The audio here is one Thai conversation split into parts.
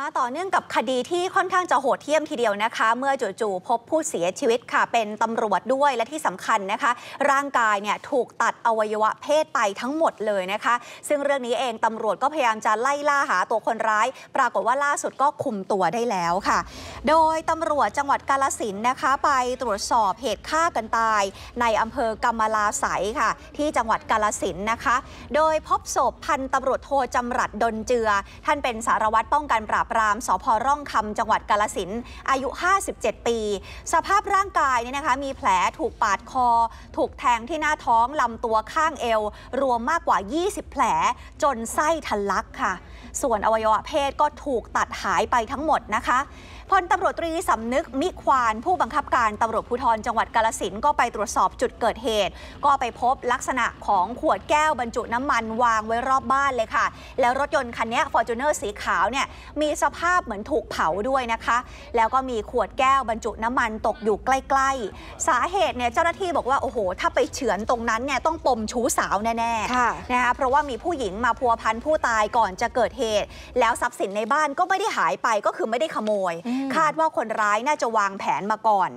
มาต่อเนื่องกับคดีที่ค่อนข้างจะโหดเหี้ยมทีเดียวนะคะเมื่อจู่ๆพบผู้เสียชีวิตค่ะเป็นตำรวจด้วยและที่สำคัญนะคะร่างกายเนี่ยถูกตัดอวัยวะเพศไปทั้งหมดเลยนะคะซึ่งเรื่องนี้เองตำรวจก็พยายามจะไล่ล่าหาตัวคนร้ายปรากฏว่าล่าสุดก็คุมตัวได้แล้วค่ะโดยตำรวจจังหวัดกาฬสินธุ์นะคะไปตรวจสอบเหตุฆ่ากันตายในอำเภอกำมะลาไสยค่ะที่จังหวัดกาฬสินธุ์นะคะโดยพบศพพันตำรวจโทจำรัดดลเจือท่านเป็นสารวัตรป้องกันปราบปรามสพร่องคำจังหวัดกาฬสินธุ์อายุ57ปีสภาพร่างกายเนี่ยนะคะมีแผลถูกปาดคอถูกแทงที่หน้าท้องลำตัวข้างเอวรวมมากกว่า20แผลจนไส้ทะลักค่ะส่วนอวัยวะเพศก็ถูกตัดหายไปทั้งหมดนะคะพลตำรวจตรีสำนึกมิควานผู้บังคับการตำรวจภูธรจังหวัดกาฬสินธุ์ก็ไปตรวจสอบจุดเกิดเหตุก็ไปพบลักษณะของขวดแก้วบรรจุน้ำมันวางไว้รอบบ้านเลยค่ะแล้วรถยนต์คันนี้ Fortuner สีขาวเนี่ยมีสภาพเหมือนถูกเผาด้วยนะคะแล้วก็มีขวดแก้วบรรจุน้ำมันตกอยู่ใกล้ๆสาเหตุเนี่ยเจ้าหน้าที่บอกว่าโอ้โหถ้าไปเฉือนตรงนั้นเนี่ยต้องปมชู้สาวแน่ๆนะคะเพราะว่ามีผู้หญิงมาพัวพันผู้ตายก่อนจะเกิดเหตุแล้วทรัพย์สินในบ้านก็ไม่ได้หายไปก็คือไม่ได้ขโมยคาดว่าคนร้ายน่าจะวางแผนมาก่อน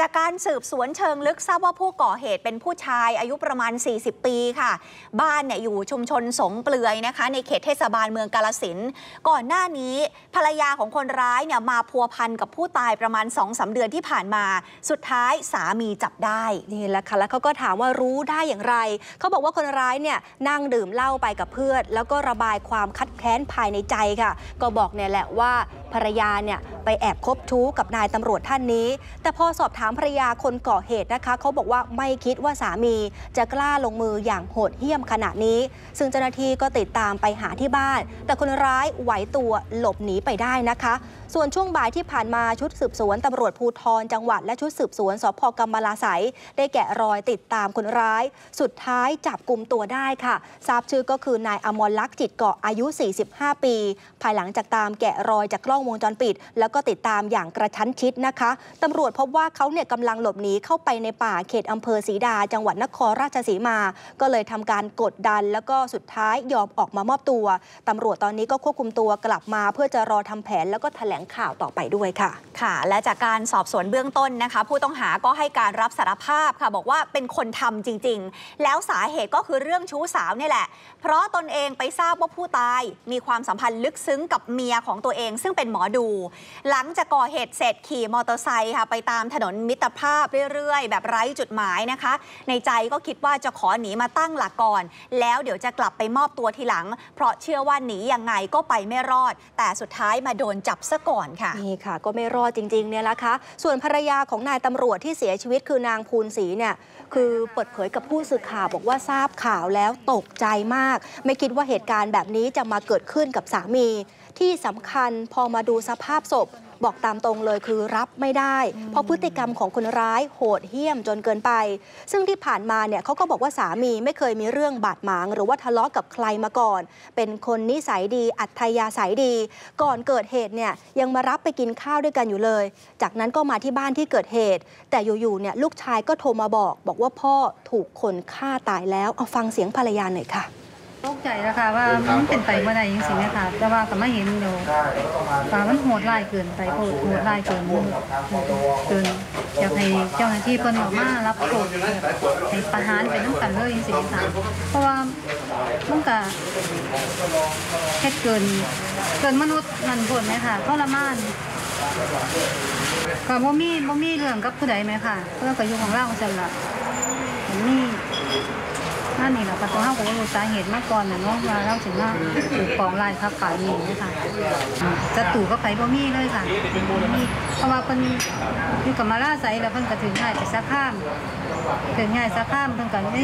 จากการสืบสวนเชิงลึกทราบว่าผู้ก่อเหตุเป็นผู้ชายอายุประมาณ40ปีค่ะบ้านเนี่ยอยู่ชุมชนสงเปลือยนะคะในเขตเทศบาลเมืองกาฬสินธุ์ก่อนหน้านี้ภรรยาของคนร้ายเนี่ยมาพัวพันกับผู้ตายประมาณ 2-3 เดือนที่ผ่านมาสุดท้ายสามีจับได้นี่แหละค่ะแล้วเขาก็ถามว่ารู้ได้อย่างไรเขาบอกว่าคนร้ายเนี่ยนั่งดื่มเหล้าไปกับเพื่อนแล้วก็ระบายความคับแค้นภายในใจค่ะก็บอกเนี่ยแหละว่าภรรยาเนี่ยไปแอบคบชู้กับนายตำรวจท่านนี้แต่พอสอบถามภรรยาคนก่อเหตุนะคะเขาบอกว่าไม่คิดว่าสามีจะกล้าลงมืออย่างโหดเหี้ยมขนาดนี้ซึ่งเจ้าหน้าที่ก็ติดตามไปหาที่บ้านแต่คนร้ายไหวตัวหลบหนีไปได้นะคะส่วนช่วงบ่ายที่ผ่านมาชุดสืบสวนตำรวจภูธรจังหวัดและชุดสืบสวนสพกำมะลาไสยได้แกะรอยติดตามคนร้ายสุดท้ายจับกุมตัวได้ค่ะทราบชื่อก็คือนายอมรลักษณ์จิตเกาะอายุ45ปีภายหลังจากตามแกะรอยจากกล้องวงจรปิดแล้วก็ติดตามอย่างกระชั้นชิดนะคะตำรวจพบว่าเขาเนี่ยกำลังหลบหนีเข้าไปในป่าเขตอำเภอศรีดาจังหวัดนครราชสีมาก็เลยทำการกดดันแล้วก็สุดท้ายยอมออกมามอบตัวตำรวจตอนนี้ก็ควบคุมตัวกลับมาเพื่อจะรอทำแผนแล้วก็แถลงข่าวต่อไปด้วยค่ะค่ะและจากการสอบสวนเบื้องต้นนะคะผู้ต้องหาก็ให้การรับสารภาพค่ะบอกว่าเป็นคนทำจริงๆแล้วสาเหตุก็คือเรื่องชู้สาวนี่แหละเพราะตนเองไปทราบว่าผู้ตายมีความสัมพันธ์ลึกซึ้งกับเมียของตัวเองซึ่งเป็นหมอดูหลังจากก่อเหตุเสร็จขี่มอเตอร์ไซค์ค่ะไปตามถนนมิตรภาพเรื่อยๆแบบไร้จุดหมายนะคะในใจก็คิดว่าจะขอหนีมาตั้งหลักก่อนแล้วเดี๋ยวจะกลับไปมอบตัวทีหลังเพราะเชื่อว่าหนียังไงก็ไปไม่รอดแต่สุดท้ายมาโดนจับซะก่อนค่ะนี่ค่ะก็ไม่รอดจริงๆเนี่ยละค่ะส่วนภรรยาของนายตำรวจที่เสียชีวิตคือนางภูนศรีเนี่ยคือเปิดเผยกับผู้สื่อข่าวบอกว่าทราบข่าวแล้วตกใจมากไม่คิดว่าเหตุการณ์แบบนี้จะมาเกิดขึ้นกับสามีที่สำคัญพอมาดูสภาพศพบอกตามตรงเลยคือรับไม่ได้เพราะพฤติกรรมของคนร้ายโหดเหี้ยมจนเกินไปซึ่งที่ผ่านมาเนี่ยเขาก็บอกว่าสามีไม่เคยมีเรื่องบาดหมางหรือว่าทะเลาะกับใครมาก่อนเป็นคนนิสัยดีอัธยาศัยดีก่อนเกิดเหตุเนี่ยยังมารับไปกินข้าวด้วยกันอยู่เลยจากนั้นก็มาที่บ้านที่เกิดเหตุแต่อยู่ๆเนี่ยลูกชายก็โทรมาบอกว่าพ่อถูกคนฆ่าตายแล้วเอาฟังเสียงภรรยาหน่อยค่ะตกใจนะคะว่ามันเป็นไปเมื่อไรจริงๆนะคะแต่ว่าก็ไม่เห็นเนาะป่ามันโหดร้ายเกินไปโหดร้ายเกินอยากให้เจ้าหน้าที่เพิ่นออกมารับโทษให้ประหารไปทั้งกันเลยจริงๆค่ะเพราะว่ามันก็แค่เกินมนุษย์นั่นโหดไหมค่ะทรมานค่ะบ่มีเรื่องกับผู้ใดไหมค่ะเพื่อประโยชน์ของเราสำหรับนี่นั่นนี่แหละค่ะตัวเขาก็รู้สาเหตุมาก่อนนะเนาะว่าเราถึงว่าถูกกองไล่ทับป่านี้นะคะจะตู่ก็ไปบ่มีเลยค่ะเพราะว่าคนอยู่กับมาล่าไซแล้วเพิ่นก็ถึงง่ายไปซักข้ามเพิ่นก็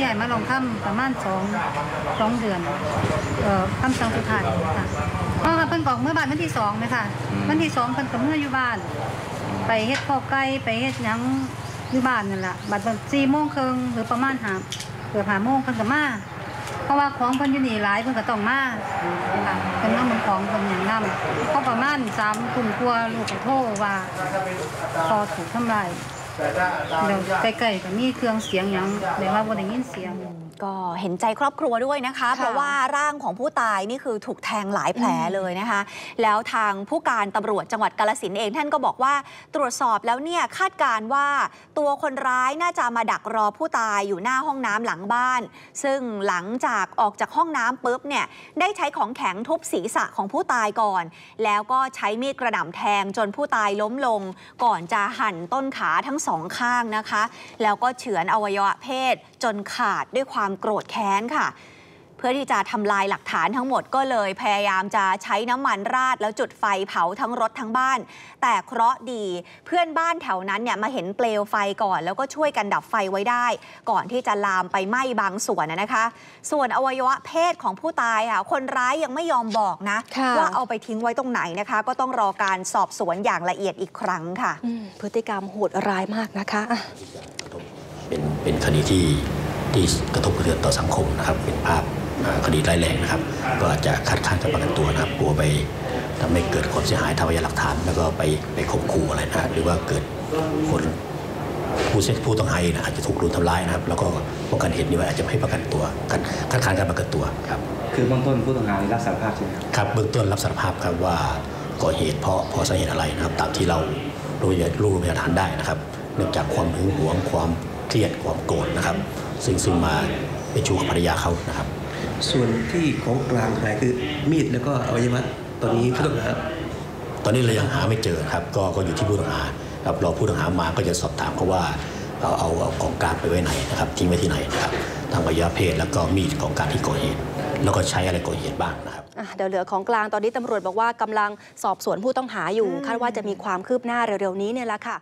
ใหญ่มาลองค่ำประมาณสองเดือนค่ำสังสุดท้ายค่ะเพราะว่าเพิ่นกองเมื่อบ้านวันที่2นะคะวันที่2เพิ่นก็เมื่ออยู่บ้านไปเฮ็ดพอกไก่ไปเฮ็ดหยังอยู่บ้านนั่นแหละบัดตอน 4:30 น.หรือประมาณ5 โมงเพิ่นก็มาเพราะว่าของเพิ่นอยู่นี่หลายเพิ่นก็ต้องมาค่ะเพิ่นนำของเพิ่นอย่างนำเพราะประมาณ3 ทุ่มกว่าลูกก็โทรว่าพอถูกทำลายแล้วใกล้ๆก็มีเครื่องเสียงหยังแต่ว่าบ่ได้ยินเสียง ก็เห็นใจครอบครัวด้วยนะคะเพราะว่าร่างของผู้ตายนี่คือถูกแทงหลายแผลเลยนะคะแล้วทางผู้การตำรวจจังหวัดกาฬสินธุ์เองท่านก็บอกว่าตรวจสอบแล้วเนี่ยคาดการณ์ว่าตัวคนร้ายน่าจะมาดักรอผู้ตายอยู่หน้าห้องน้ำหลังบ้านซึ่งหลังจากออกจากห้องน้ำปุ๊บเนี่ยได้ใช้ของแข็งทุบศีรษะของผู้ตายก่อนแล้วก็ใช้มีดกระหน่ำแทงจนผู้ตายล้มลงก่อนจะหั่นต้นขาทั้งสองข้างนะคะแล้วก็เฉือนอวัยวะเพศจนขาดด้วยความโกรธแค้นค่ะเพื่อที่จะทำลายหลักฐานทั้งหมดก็เลยพยายามจะใช้น้ำมันราดแล้วจุดไฟเผาทั้งรถทั้งบ้านแต่เคราะห์ดีเพื่อนบ้านแถวนั้นเนี่ยมาเห็นเปลวไฟก่อนแล้วก็ช่วยกันดับไฟไว้ได้ก่อนที่จะลามไปไหม้บางส่วนนะคะส่วนอวัยวะเพศของผู้ตายค่ะคนร้ายยังไม่ยอมบอกนะว่าเอาไปทิ้งไว้ตรงไหนนะคะก็ต้องรอการสอบสวนอย่างละเอียดอีกครั้งค่ะพฤติกรรมโหดร้ายมากนะคะเป็นคดีที่กระทบกระเทือนต่อสังคมนะครับเป็นภาพคดีร้ายแรงนะครับก็อาจจะคัดค้านการประกันตัวนะครับกลัวไปทำให้เกิดความเสียหายทางพยานหลักฐานแล้วก็ไปข่มขู่อะไรนะหรือว่าเกิดคนผู้ต้องหาอาจจะถูกรุมทำร้ายนะครับแล้วก็ป้องกันเหตุนี้ไว้อาจจะให้ประกันตัวคัดค้านการประกันตัวครับคือเบื้องต้นผู้ต้องหารับสารภาพใช่ไหมครับเบื้องต้นรับสารภาพครับว่าก่อเหตุเพราะสาเหตุอะไรนะครับตามที่เรารู้พยานหลักฐานได้นะครับเนื่องจากความหึงหวงความเครียดความโกรธนะครับซึ่งมาไปชูกับภรรยาเขานะครับส่วนที่ของกลางหายคือมีดแล้วก็อวัยวะตอนนี้ผู้ต้องหาตอนนี้เรายังหาไม่เจอครับก็อยู่ที่ผู้ต้องหาครับรอผู้ต้องหามาก็จะสอบถามเขาว่าเอาของกลางไปไว้ไหนนะครับทิ้งไว้ที่ไหนนะครับทางอวัยวะเพศแล้วก็มีดของกลางที่ก่อเหตุแล้วก็ใช้อะไรก่อเหตุบ้างนะครับเดี๋ยวเหลือของกลางตอนนี้ตำรวจบอกว่ากำลังสอบสวนผู้ต้องหาอยู่คาดว่าจะมีความคืบหน้าเร็วๆนี้เนี่ยแหละค่ะ